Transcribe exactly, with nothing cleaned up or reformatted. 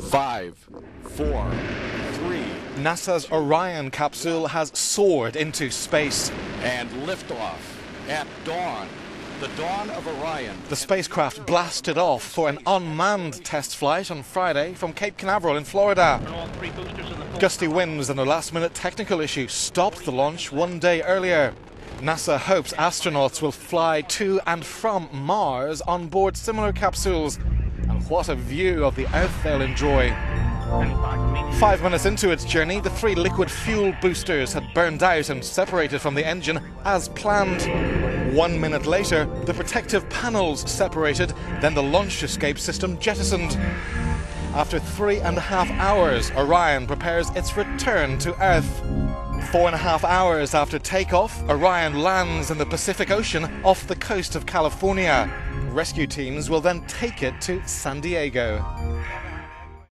Five, four, three. NASA's Orion capsule has soared into space. And liftoff at dawn. The dawn of Orion. The spacecraft blasted off for an unmanned test flight on Friday from Cape Canaveral in Florida. Gusty winds and a last-minute technical issue stopped the launch one day earlier. NASA hopes astronauts will fly to and from Mars on board similar capsules. And what a view of the Earth they'll enjoy. Five minutes into its journey, the three liquid fuel boosters had burned out and separated from the engine as planned. One minute later, the protective panels separated, then the launch escape system jettisoned. After three and a half hours, Orion prepares its return to Earth. Four and a half hours after takeoff, Orion lands in the Pacific Ocean off the coast of California. Rescue teams will then take it to San Diego.